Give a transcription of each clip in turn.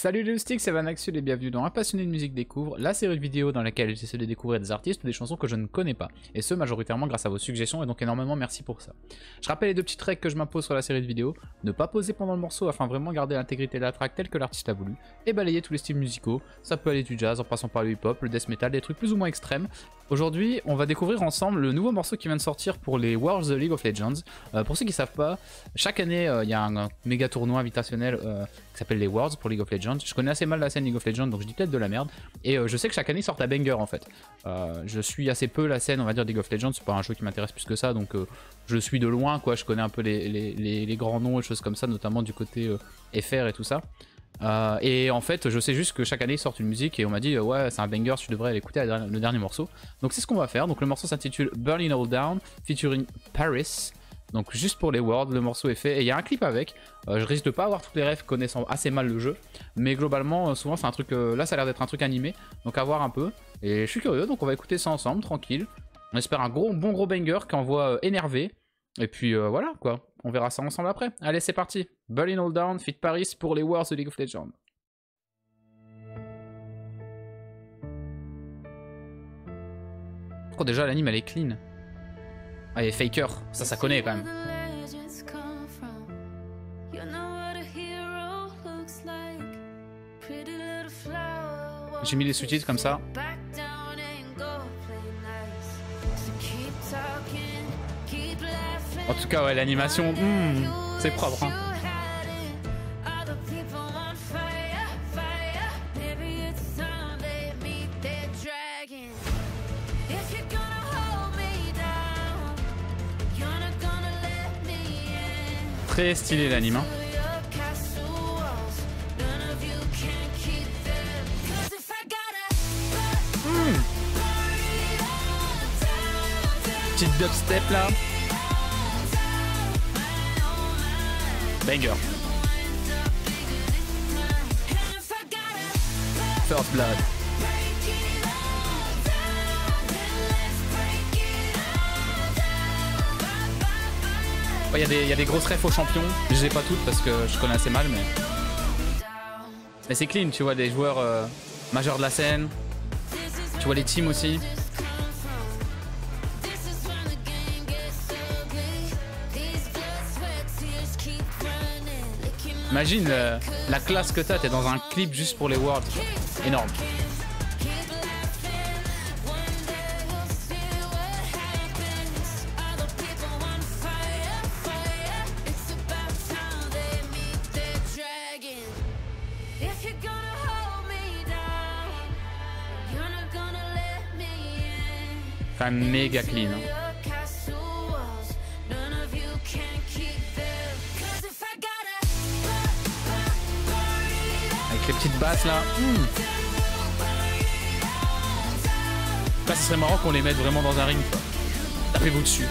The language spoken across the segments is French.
Salut les loustiques, c'est Vanaxul et bienvenue dans Un passionné de Musique Découvre, la série vidéo dans laquelle j'essaie de découvrir des artistes ou des chansons que je ne connais pas, et ce majoritairement grâce à vos suggestions, et donc énormément merci pour ça. Je rappelle les deux petites règles que je m'impose sur la série de vidéos: ne pas poser pendant le morceau afin vraiment garder l'intégrité de la track telle que l'artiste a voulu, et balayer tous les styles musicaux, ça peut aller du jazz en passant par le hip-hop, le death metal, des trucs plus ou moins extrêmes. Aujourd'hui, on va découvrir ensemble le nouveau morceau qui vient de sortir pour les Worlds de League of Legends. Pour ceux qui ne savent pas, chaque année il y a un méga tournoi invitationnel qui s'appelle les Worlds pour League of Legends. Je connais assez mal la scène League of Legends, donc je dis peut-être de la merde. Et je sais que chaque année ils sortent la banger en fait. Je suis assez peu la scène, on va dire, League of Legends, c'est pas un jeu qui m'intéresse plus que ça, donc je suis de loin quoi. Je connais un peu les grands noms et choses comme ça, notamment du côté FR et tout ça. Et en fait je sais juste que chaque année ils sortent une musique et on m'a dit ouais c'est un banger, tu devrais l'écouter, le dernier morceau. Donc c'est ce qu'on va faire. Donc le morceau s'intitule Burn It All Down featuring PVRIS. Donc juste pour les Worlds, le morceau est fait et il y a un clip avec. Je risque de pas avoir toutes les refs connaissant assez mal le jeu, mais globalement souvent c'est un truc, là ça a l'air d'être un truc animé, donc à voir un peu. Et je suis curieux, donc on va écouter ça ensemble, tranquille. On espère un bon gros banger qui envoie énervé. Et puis voilà quoi, on verra ça ensemble après. Allez c'est parti, Burn It All Down feat PVRIS pour les Worlds de League of Legends. Pourquoi déjà l'anime elle est clean? Ah et Faker, ça connaît quand même. J'ai mis les sous-titres comme ça. En tout cas, ouais, l'animation, c'est propre. Hein. Très stylé l'anime. Hein. Petite dubstep là. Banger. First Blood. Il y a des grosses refs aux champions. Je les ai pas toutes parce que je connais assez mal, mais c'est clean, tu vois, des joueurs majeurs de la scène. Tu vois les teams aussi. Imagine la classe que t'as, t'es dans un clip juste pour les Worlds. Énorme. Quand même méga clean. Hein. Les petites basses là. Là ce serait marrant qu'on les mette vraiment dans un ring. Tapez-vous dessus.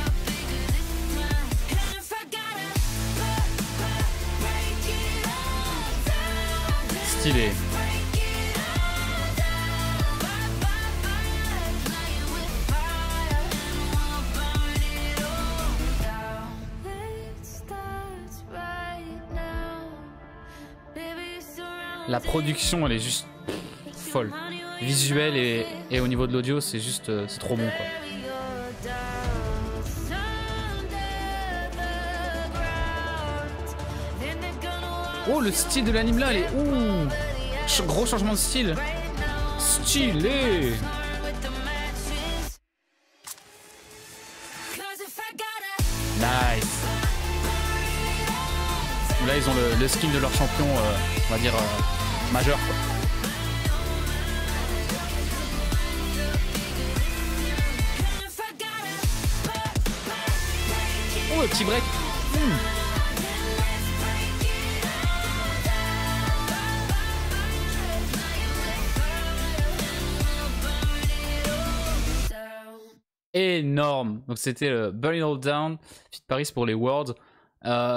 Stylé. La production elle est juste folle. Visuel et au niveau de l'audio c'est juste trop bon quoi. Oh le style de l'anime là, elle est gros changement de style. Stylé. Nice. Là ils ont le skin de leur champion, on va dire majeur quoi. Oh le petit break. Énorme. Donc c'était le Burn It All Down feat PVRIS pour les Worlds.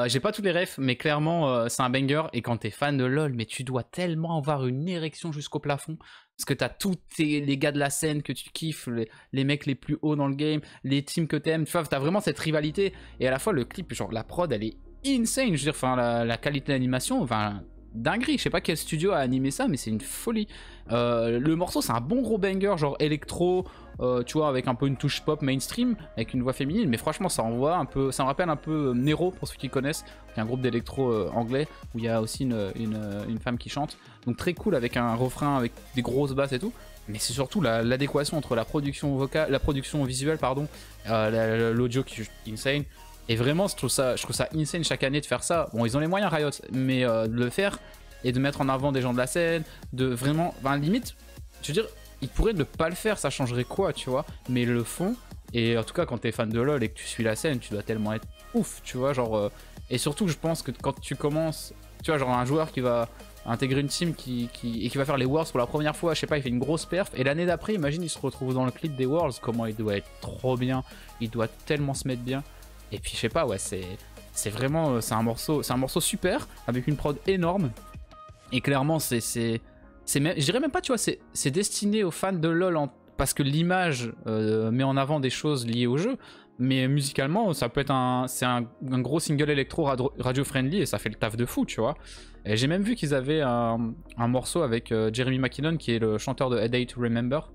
J'ai pas tous les refs, mais clairement c'est un banger. Et quand t'es fan de LoL, mais tu dois tellement avoir une érection jusqu'au plafond, parce que t'as tous les gars de la scène que tu kiffes, les mecs les plus hauts dans le game, les teams que t'aimes. Tu vois, t'as vraiment cette rivalité. Et à la fois le clip, genre la prod, elle est insane. Je veux dire, enfin la qualité d'animation, enfin dinguerie. Je sais pas quel studio a animé ça, mais c'est une folie. Le morceau, c'est un bon gros banger, genre électro, tu vois, avec un peu une touche pop mainstream, avec une voix féminine. Mais franchement, ça envoie un peu, ça me rappelle un peu Nero, pour ceux qui connaissent, qui est un groupe d'électro anglais, où il y a aussi une femme qui chante. Donc très cool, avec un refrain, avec des grosses basses et tout. Mais c'est surtout l'adéquation entre la production vocale, la production visuelle, pardon, l'audio qui est insane. Et vraiment, je trouve ça insane chaque année de faire ça. Bon, ils ont les moyens, Riot, mais de le faire et de mettre en avant des gens de la scène, de vraiment... Enfin, limite, je veux dire, ils pourraient ne pas le faire, ça changerait quoi, tu vois. Mais ils le font. Et en tout cas, quand t'es fan de LoL et que tu suis la scène, tu dois tellement être ouf, tu vois, genre... Et surtout, je pense que quand tu commences... Tu vois, genre un joueur qui va intégrer une team qui va faire les Worlds pour la première fois, je sais pas, il fait une grosse perf. Et l'année d'après, imagine, il se retrouve dans le clip des Worlds, comment il doit être trop bien. Il doit tellement se mettre bien. Et puis je sais pas, ouais, c'est vraiment, c'est un morceau super, avec une prod énorme. Et clairement, je dirais même pas, tu vois, c'est destiné aux fans de LoL, parce que l'image met en avant des choses liées au jeu. Mais musicalement, ça peut être un gros single électro radio-friendly, et ça fait le taf de fou, tu vois. Et j'ai même vu qu'ils avaient un morceau avec Jeremy McKinnon, qui est le chanteur de A Day to Remember,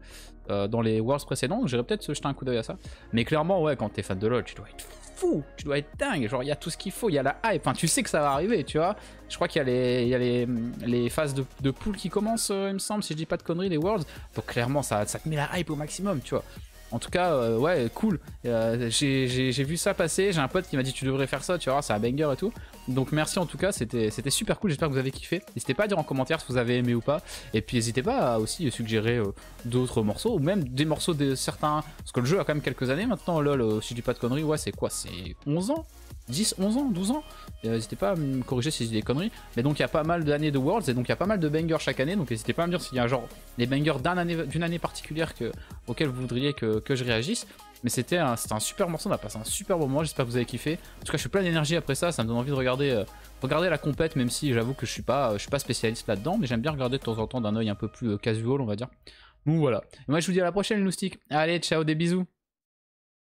dans les Worlds précédents. J'irais peut-être jeter un coup d'œil à ça. Mais clairement, ouais, quand t'es fan de LoL, tu dois être fou, tu dois être dingue, genre il y a tout ce qu'il faut, il y a la hype, enfin tu sais que ça va arriver, tu vois. Je crois qu'il y a les phases de poule qui commencent, il me semble, si je dis pas de conneries, les Worlds. Donc clairement, ça te met la hype au maximum, tu vois. En tout cas, ouais, cool. J'ai vu ça passer, j'ai un pote qui m'a dit tu devrais faire ça, tu vois, c'est un banger et tout. Donc merci en tout cas, c'était super cool, j'espère que vous avez kiffé. N'hésitez pas à dire en commentaire si vous avez aimé ou pas. Et puis n'hésitez pas à aussi suggérer d'autres morceaux, ou même des morceaux de certains... Parce que le jeu a quand même quelques années maintenant, LOL, si je dis pas de conneries, ouais, c'est quoi, c'est 11 ans 10, 11 ans, 12 ans. N'hésitez pas à me corriger si je dis des conneries. Mais donc il y a pas mal d'années de Worlds, et donc il y a pas mal de bangers chaque année. Donc n'hésitez pas à me dire s'il y a genre des bangers d'une année particulière auxquels vous voudriez que je réagisse. Mais c'était un super morceau, on a passé un super bon moment, j'espère que vous avez kiffé. En tout cas, je suis plein d'énergie après ça, ça me donne envie de regarder la compète, même si j'avoue que je suis pas spécialiste là-dedans, mais j'aime bien regarder de temps en temps d'un œil un peu plus casual, on va dire. Donc voilà. Et moi je vous dis à la prochaine, les Loustiques. Allez, ciao, des bisous.